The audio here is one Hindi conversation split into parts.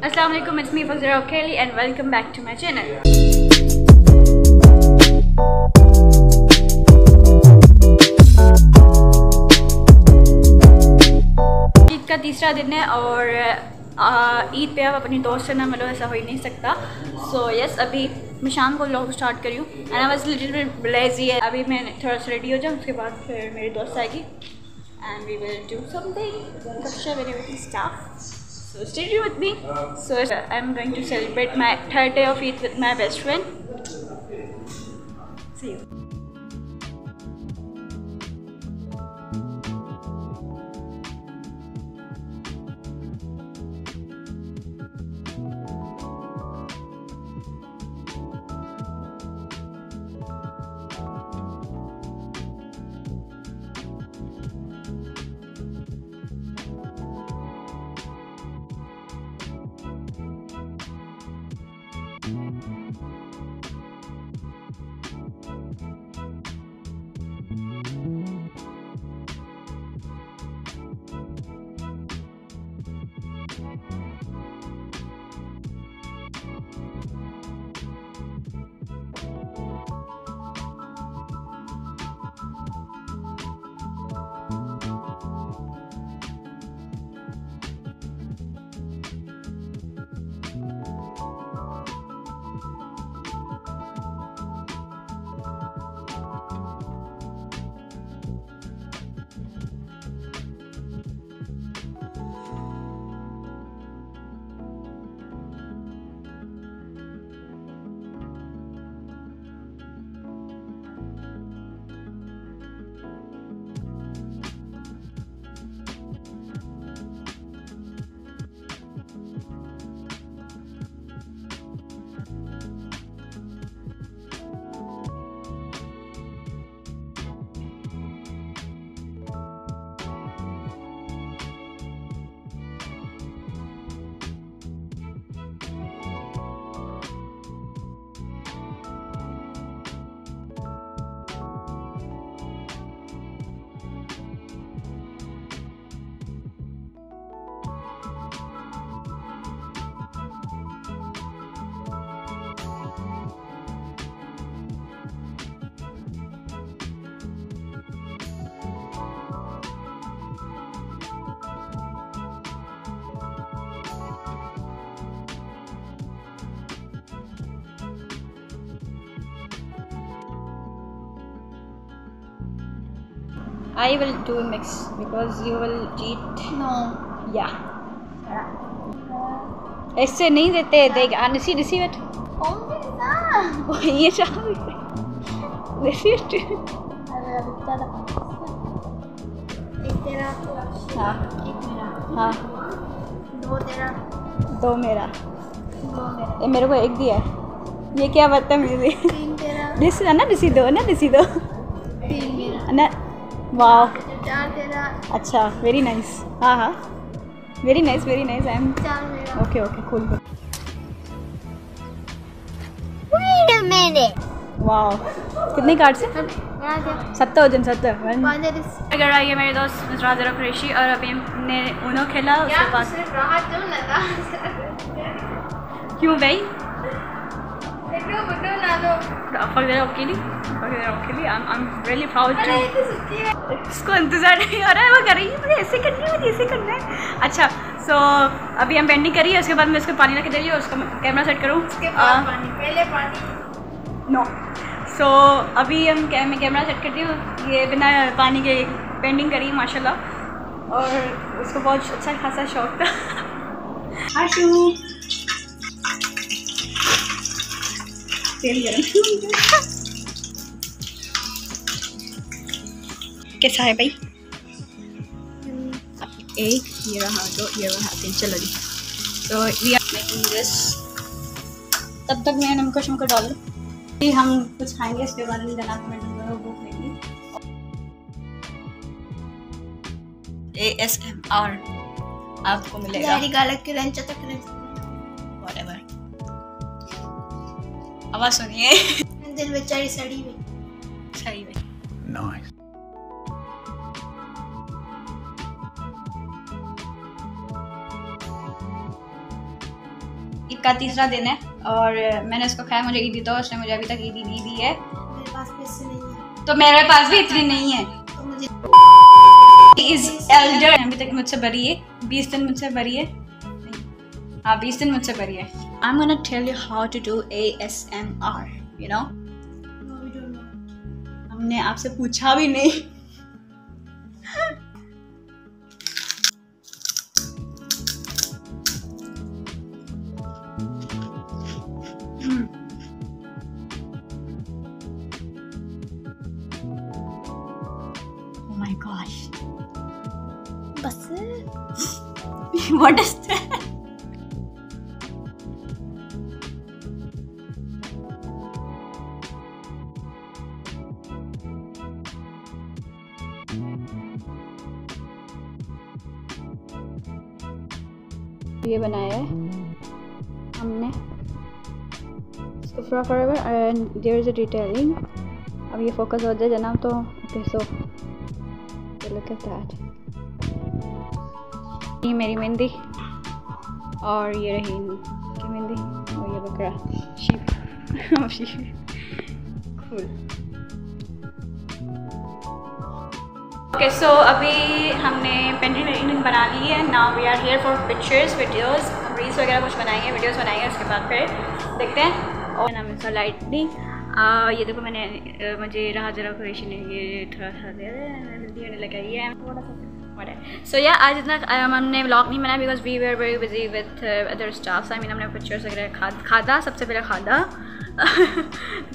Assalamu alaikum, it's me Vazirah and welcome back to my channel. Eid का तीसरा दिन है और ईद पे आप अपनी दोस्त से ना मिलो ऐसा हो ही नहीं सकता. सो यस, अभी मैं शाम को व्लॉग स्टार्ट करी हूँ and I was little bit lazy. अभी मैं थोड़ा सा रेडी हो जाऊँ, उसके बाद फिर मेरी दोस्त आएगी and we will do something extra with his staff. So stay tuned with me. So I'm going to celebrate my third day of Eid with my best friend. See you. I will do mix because you will cheat. No. Yeah. ऐसे नहीं देते. They honestly receive it. Oh my God. ये चालू है. Receive it. अरे अब इतना एक तेरा. हाँ. एक मेरा. हाँ. दो तेरा. दो मेरा. दो मेरा. ये मेरे को एक दिया है. ये क्या बात है मेरी? तीन तेरा. दिस है ना दिसी दो ना दिसी दो. तीन मेरा. ना वाह wow. अच्छा वेरी नाइस. हाँ हाँ very nice very nice. I am okay okay cool. Wait a minute. वाह कितने कार्ड्स हैं? 70 हो जाएं 70. अगर आई है मेरे दोस्त वज़ीरा कुरैशी और अभी हमने ऊनो खेला. उसके बाद सिर्फ राहत तो लगा क्यों भाई? I'm really proud to. इसको इंतजार नहीं हो रहा है, वो कर रही है मुझे ऐसे करना है मुझे ऐसे करना है. अच्छा सो अभी हम पेंटिंग कर रही है. उसके बाद मैं उसको पानी ला के दे रही हूँ. उसको कैमरा सेट करूँ पहले पानी. नो सो अभी हम कैमरा सेट करती हूँ. ये बिना पानी के पेंटिंग करी माशाल्लाह और उसको बहुत अच्छा खासा शौक था. आशू कैसा है भाई? एक ये रहा दो ये रहा तीन. चलो जी तो वी आर मेकिंग दिस. तब तक मैं नमक को डाल दूँ. हम कुछ खाएंगे इसके बारे में जाना तो मैं भूख लगी. ASMR आपको मिलेगा. आवाज सुनिए. दिल बेचारी सड़ी हुई. नाइस. ईद का तीसरा दिन है और मैंने उसको खाया, मुझे ईदी दो, उसने मुझे अभी तक ईदी नहीं दी है। मेरे पास पैसे नहीं है तो मेरे पास भी इतनी नहीं है तो मुझे इस एल्डर अभी तक मुझसे बड़ी है, 20 दिन मुझसे बड़ी है, हाँ 20 दिन मुझसे बड़ी है। I am gonna tell you how to do ASMR, you know. हमने आपसे पूछा भी नहीं। Oh my gosh. बस what is that? ये बनाया है हमने इसको fry forever and there is a detailing. अब ये फोकस हो जाए जनाब तो okay. So look at that, ये मेरी मेहंदी और ये रही इनकी मेहंदी और ये बकरा शीप कूल। ओके सो अभी हमने पेंटिंग बना ली है। Now we are here for pictures, videos, reels वगैरह कुछ बनाएंगे, वीडियोस बनाएंगे, उसके बाद फिर देखते हैं। और नाम इसका लाइटनिंग। ये देखो मैंने मुझे राह जरा क्रिएशन ये थोड़ा सा जल्दी होने लगाई है थोड़ा सा। सो या आज इतना हमने व्लॉग नहीं बनाया because we were very busy with other staff. I mean हमने पिक्चर्स वगैरह खादा, सबसे पहले खादा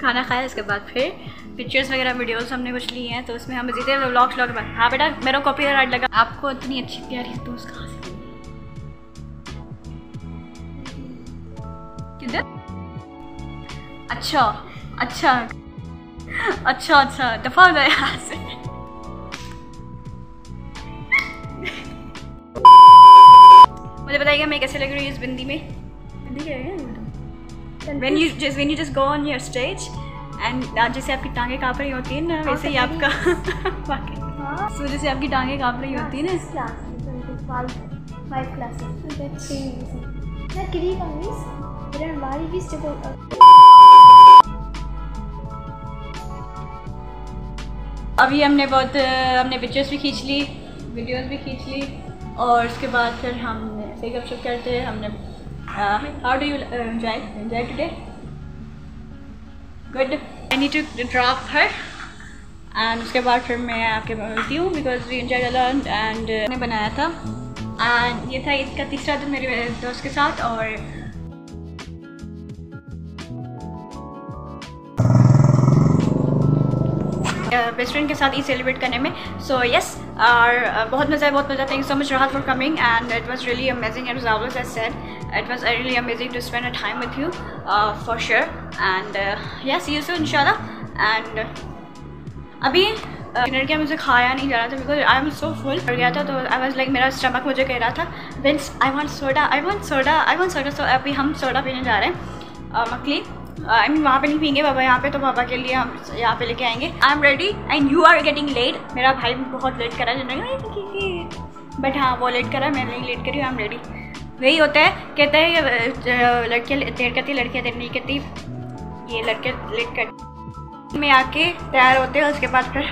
खाना खाया, उसके बाद फिर पिक्चर्स वगैरह वीडियोस हमने कुछ लिए हैं तो उसमें हम जीते व्लॉग्स व्लॉग। हाँ बेटा मेरा कॉपीराइट लगा। आपको इतनी अच्छी प्यारी दोस्त कहाँ से किधर? अच्छा अच्छा अच्छा अच्छा दफा हो जाए यहाँ से। मुझे बताइएगा मैं कैसे लग रही हूँ इस बिंदी में। बिंदी क्या है? When you just go on your stage and जैसे आपकी टांगे काँप रही होती है ना वैसे ही आपका so जैसे आपकी टांगे काँप रही होती है ना इस क्लास में। अभी हमने पिक्चर्स भी खींच ली, वीडियोस भी खींच ली और उसके बाद फिर हमने ऐसे गपशप करते हैं। हमने how do you enjoy today? Good. I need to drop her and उसके बाद फिर मैं आपके मिलती हूँ because we enjoyed a lot and मैंने बनाया था and ये था ईद का तीसरा दिन मेरे दोस्त के साथ। और बेस्ट फ्रेंड के साथ ईद सेलिब्रेट करने में सो यस और बहुत मज़ा है, बहुत मज़ा। Thank you so much Rahat for coming and it was really amazing. At always I said it was really amazing to spend a time with you for sure and yeah see you soon inshallah and abhi dinner ke mujhe khaya nahi ja raha tha because I was so full ho gaya tha so I was like mera stomach mujhe keh raha tha Vince I want soda so abhi hum soda peene ja rahe hain makli I mean wahan pe nahi peenge baba yahan pe to baba ke liye hum yahan pe leke aayenge I am ready and you are getting late। mera bhai bahut late kar raha hai but ha wo late kar raha main nahi late kari I am ready। वही होता है, कहते हैं लड़कियाँ देर करती, लड़कियाँ देर नहीं करती, ये लड़के लेट करती में आके तैयार होते हैं उसके बाद फिर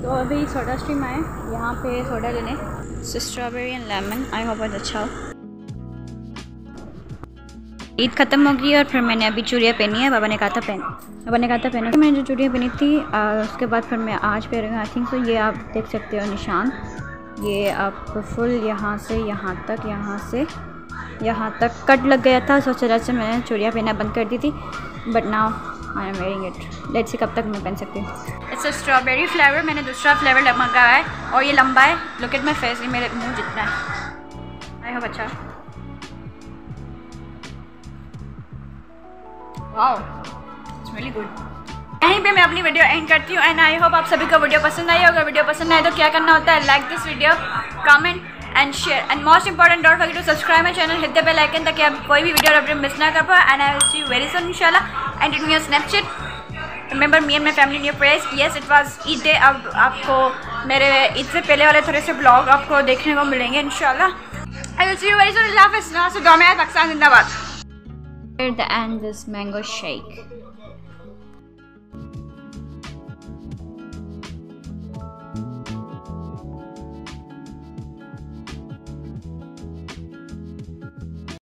तो अभी सोडा स्ट्रीम आए यहाँ पे सोडा लेने strawberry and lemon. I hope बहुत अच्छा हो। ईद खत्म होगी और फिर मैंने अभी चूड़ियाँ पहनी है, बाबा ने कहा था पहनो। मैंने जो चूड़ियाँ पहनी थी उसके बाद फिर मैं आज पहन रही आई थिंक सो। ये आप देख सकते हो निशान, ये आप फुल यहाँ से यहाँ तक कट लग गया था। सो चला से मैंने चूड़ियाँ पहनना बंद कर दी थी but now I am wearing it. Let's see कब तक मैं पहन सकती हूँ। इट्स अ स्ट्रॉबेरी फ्लेवर, मैंने दूसरा फ्लेवर मंगाया है और ये लंबा है। लुक एट माय फेस, ये मेरे मुँह जितना है। आई होप अच्छा। Wow it's really good. यहीं पे मैं अपनी वीडियो एंड करती हूँ एंड आई होप आप सभी को वीडियो पसंद आई। अगर वीडियो पसंद आए तो क्या करना होता है, like this video, comment and share and most important don't forget to subscribe my channel, hit the bell icon ताकि आप कोई भी वीडियो अपडेट मिस ना कर पाओ and I will see you very soon इंशाल्लाह। and in your Snapchat. Remember me and my family in your prayers. Yes, it was Eid day. अब आपको मेरे ईद से पहले वाले थोड़े से ब्लॉग आपको देखने को मिलेंगे इंशाल्लाह. I will see you very soon. Allah Hafiz. So, Duaa mein Pakistan Zindabad. At the end, this mango shake.